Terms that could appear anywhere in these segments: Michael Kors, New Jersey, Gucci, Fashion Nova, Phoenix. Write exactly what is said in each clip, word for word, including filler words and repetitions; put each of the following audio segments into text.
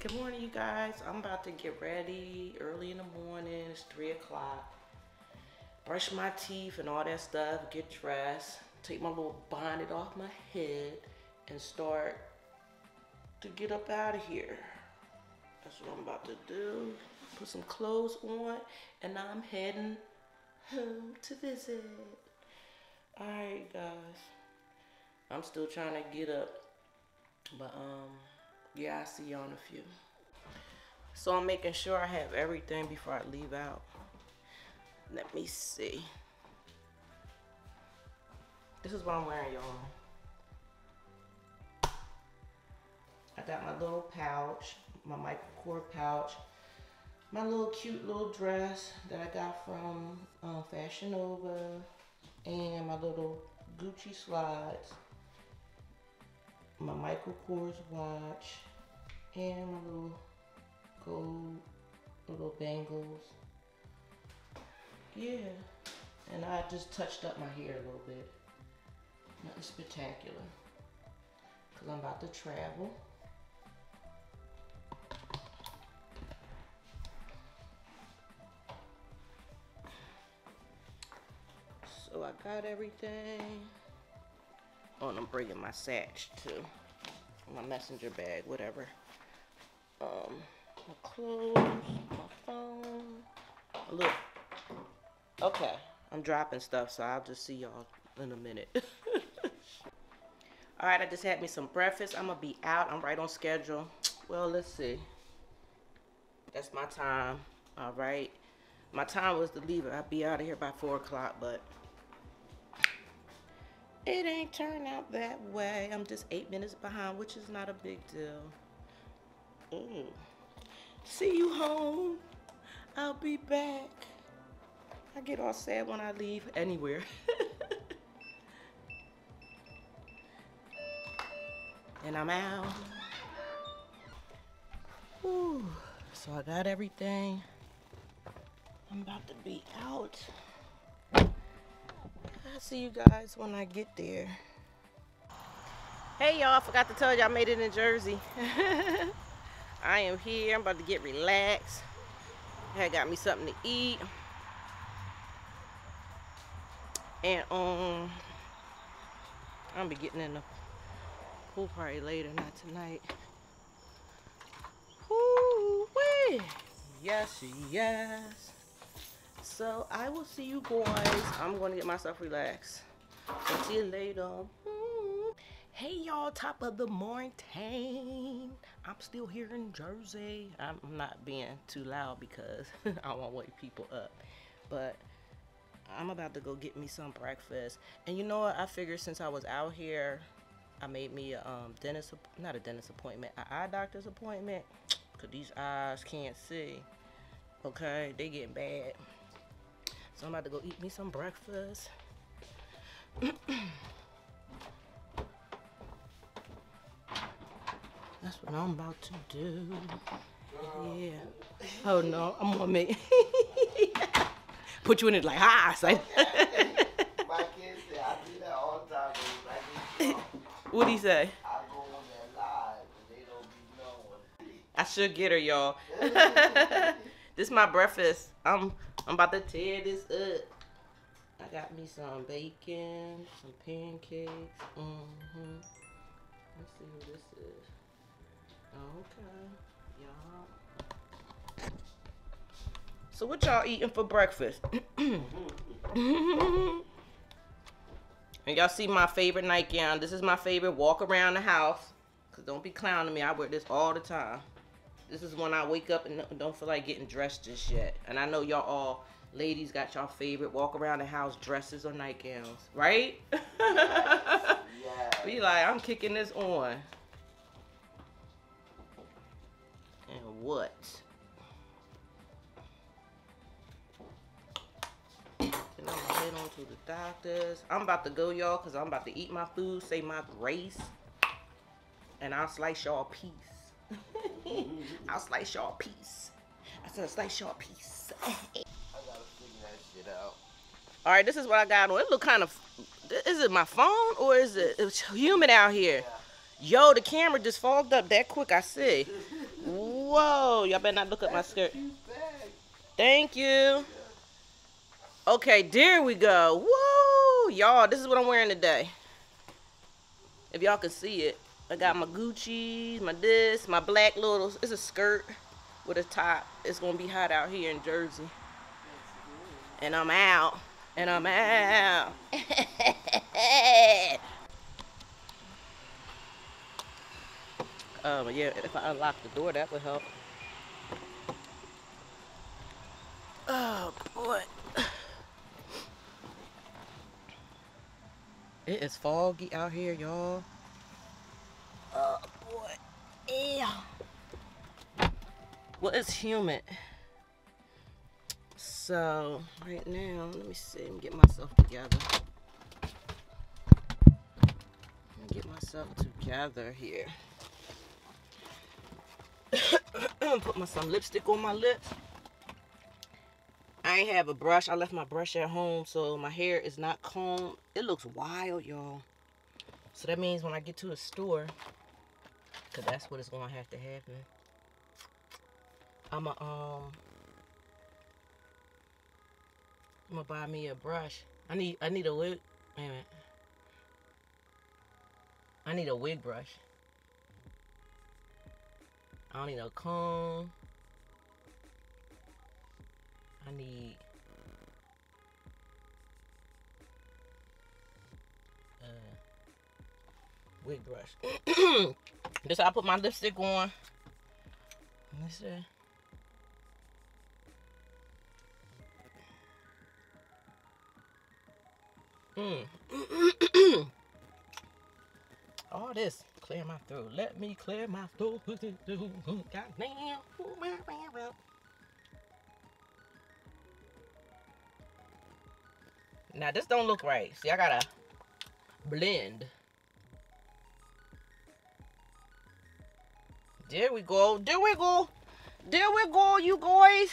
Good morning, you guys. I'm about to get ready early in the morning. It's three o'clock. Brush my teeth and all that stuff, get dressed, take my little bonnet off my head, and start to get up out of here. That's what I'm about to do. Put some clothes on, and now I'm heading home to visit. All right, guys. I'm still trying to get up, but um. yeah, I see y'all in a few. So I'm making sure I have everything before I leave out. Let me see. This is what I'm wearing, y'all. I got my little pouch, my Michael Kors pouch, my little cute little dress that I got from um, Fashion Nova, and my little Gucci slides. My Michael Kors watch, and my little gold little bangles. Yeah, and I just touched up my hair a little bit. Nothing spectacular, because I'm about to travel. So I got everything. Oh, and I'm bringing my satch too, my messenger bag, whatever. Um, my clothes, my phone. Look, okay, I'm dropping stuff, so I'll just see y'all in a minute. All right, I just had me some breakfast. I'm gonna be out. I'm right on schedule. Well, let's see. That's my time. All right, my time was to leave. I'll be out of here by four o'clock, but it ain't turned out that way. I'm just eight minutes behind, which is not a big deal. Ooh. See you home. I'll be back. I get all sad when I leave anywhere. And I'm out. Ooh. So I got everything. I'm about to be out. I'll see you guys when I get there. Hey y'all, I forgot to tell you I made it in Jersey. I am here. I'm about to get relaxed. I got me something to eat. And um I'll be getting in the pool party later, not tonight. Woo wee. Yes, yes. So I will see you guys. I'm going to get myself relaxed. I'll see you later. Mm. Hey y'all, top of the morning. I'm still here in Jersey. I'm not being too loud because I won't wake people up. But I'm about to go get me some breakfast. And you know what? I figured since I was out here, I made me a um, dentist, not a dentist appointment, an eye doctor's appointment. Because these eyes can't see. Okay, they getting bad. So I'm about to go eat me some breakfast. That's what I'm about to do. Yeah. Oh no, I'm on me. Put you in it like, hi. Say. My kids say I do that all the time. What do you say? I go on there live, and they don't be knowing. I should get her, y'all. This is my breakfast. I'm I'm about to tear this up. I got me some bacon, some pancakes. Mm-hmm. Let's see what this is. Okay, y'all. So what y'all eating for breakfast? And y'all see my favorite nightgown. This is my favorite walk around the house. Cause don't be clowning me. I wear this all the time. This is when I wake up and don't feel like getting dressed just yet. And I know y'all all ladies got y'all favorite walk around the house dresses or nightgowns, right? Yes, yes. Be like, I'm kicking this on. And what? And I'm gonna head on to the doctor's. I'm about to go, y'all, because I'm about to eat my food, say my grace, and I'll slice y'all a piece. I'll slice y'all a piece. I said slice y'all a piece. I gotta figure that shit out. All right, this is what I got on. It look kind of, is it my phone or is it, it's humid out here? Yeah. Yo, the camera just fogged up that quick, I see. Ooh. Whoa, y'all better not look at my skirt. Thank you. Okay, there we go. Woo, y'all, this is what I'm wearing today. If y'all can see it, I got my Gucci, my this, my black little, it's a skirt with a top. It's gonna be hot out here in Jersey. And I'm out, and I'm out. Um, yeah, if I unlock the door, that would help. Oh, boy. It is foggy out here, y'all. Oh, boy. Yeah. Well, it's humid. So, right now, let me see. Let me get myself together. Let me get myself together here. Put my some lipstick on my lips. I ain't have a brush. I left my brush at home, so my hair is not combed. It looks wild, y'all. So that means when I get to a store, because that's what it's going to have to happen, I'm going to um, I'm gonna buy me a brush. I need I need a wig. Wait a minute. I need a wig brush. I don't need no comb. I need a wig brush. This is how I put my lipstick on. Let me see. Mm. All this. Clear my throat. Let me clear my throat. God damn. Now this don't look right. See, I gotta blend. There we go. There we go. There we go, you guys.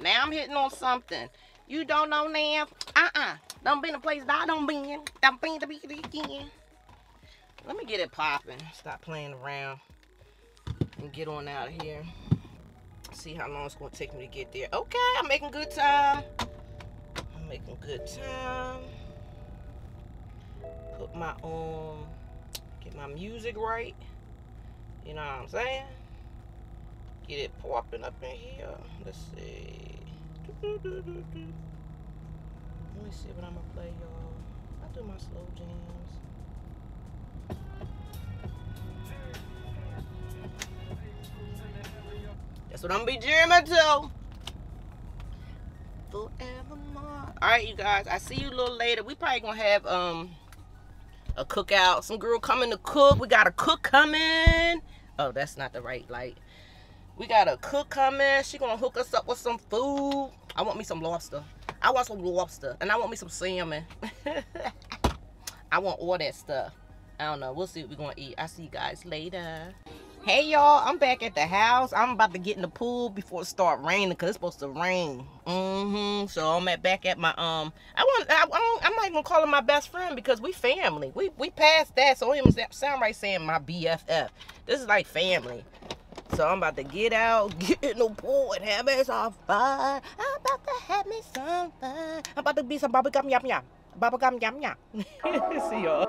Now I'm hitting on something. You don't know now. Uh-uh. Don't be in a place that I don't be in. Don't be in the beginning again. Let me get it popping. Stop playing around and get on out of here. See how long it's going to take me to get there. Okay, I'm making good time. I'm making good time. Put my um, get my music right. You know what I'm saying? Get it popping up in here. Let's see. Do, do, do, do, do. Let me see what I'm going to play, y'all. I do my slow jams. That's what I'm gonna be jamming to forevermore. Alright, you guys, I see you a little later. We probably gonna have um a cookout. Some girl coming to cook. We got a cook coming. Oh, that's not the right light. We got a cook coming. She gonna hook us up with some food. I want me some lobster. I want some lobster. And I want me some salmon. I want all that stuff. I don't know. We'll see what we're gonna eat. I'll see you guys later. Hey y'all, I'm back at the house. I'm about to get in the pool before it start raining, cause it's supposed to rain. Mm-hmm. So I'm at back at my um. I want. I, I don't, I'm not even calling my best friend because we family. We we passed that, so it doesn't sound right saying my B F F. This is like family. So I'm about to get out, get in the pool, and have me some fun. I'm about to have me some fun. I'm about to be some bubblegum yum yum. Bubblegum yum yum. See y'all.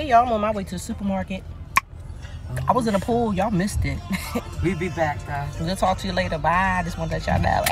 Y'all, I'm on my way to the supermarket. Oh. I was in the pool. Y'all missed it. We'll be back, guys. We'll talk to you later. Bye. I just want to let y'all know.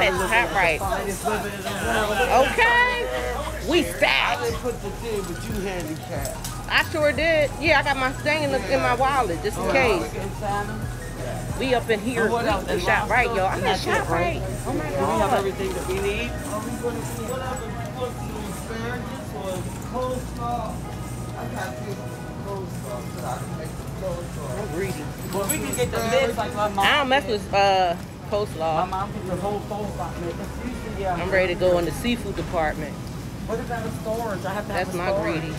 that's top right. Okay. We stacked. I didn't put the thing, but you handicapped. I sure did. Yeah, I got my thing in, the, in my wallet just in case. We up in here. What else? We shop right, y'all. I'm in shop right. Oh my God. We have everything that we need. Are we going to see what else? I'm greedy. Well, we can get the lids like my mom. I don't mess with uh, coleslaw. My mom gets the whole coleslaw. I'm ready to go in the seafood department. What about the storage? I have to have a storage. That's my greedy.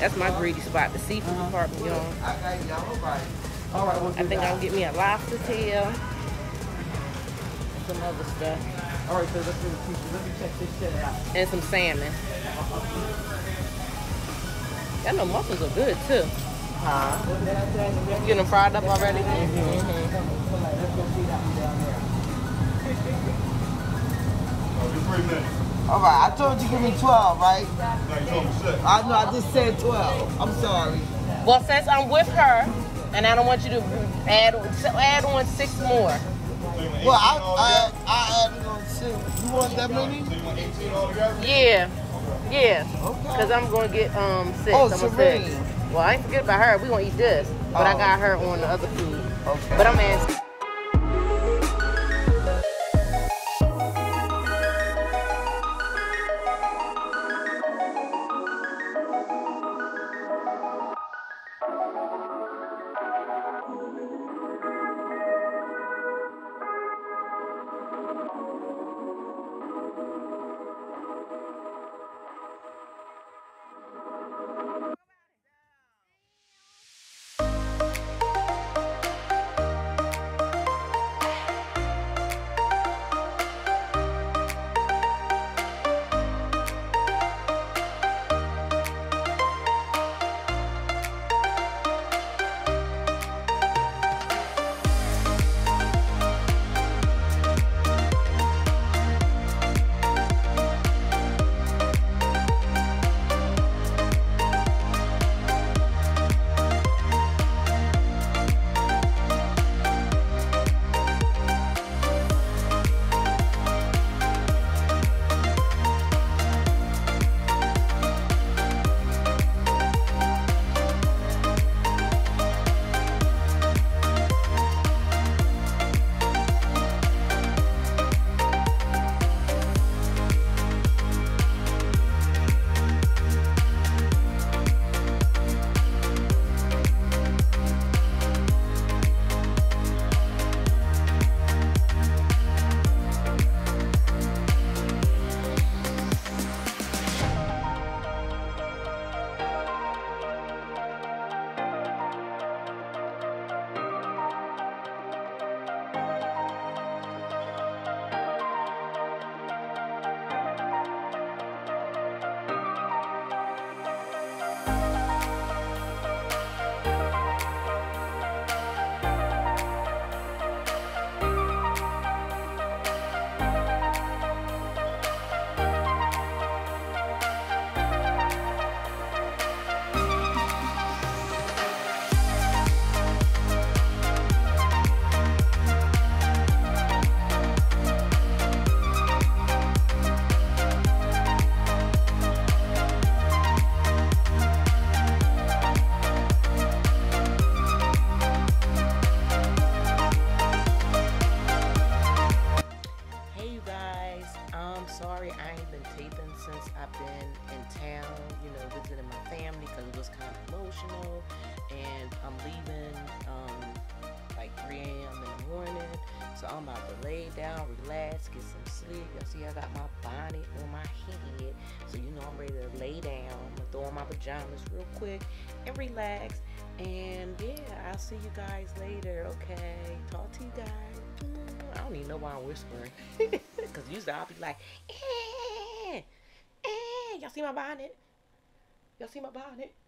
That's my greedy spot. The seafood uh-huh. department, y'all. I got y'all right. All right. We'll I think I'll get me a lobster tail. And some other stuff. All right. So let's do the pieces. Let me check this shit out. And some salmon. I know muffins are good too. Huh? You getting them fried up already? Mm-hmm. Mm-hmm. All right, I told you give me twelve, right? I know, I just said twelve. I'm sorry. Well, since I'm with her, and I don't want you to add add on six more. Well, I I, I added on six. You want that many? Yeah. Yeah, because okay. I'm going to get um, six. Oh, I'm six. Well, I ain't forget about her. We're going to eat this. But oh. I got her on the other food. Okay. But I'm asking. Real quick and relax, and yeah, I'll see you guys later. Okay, talk to you guys. I don't even know why I'm whispering because usually I'll be like, eh, eh. Y'all see my bonnet? Y'all see my bonnet?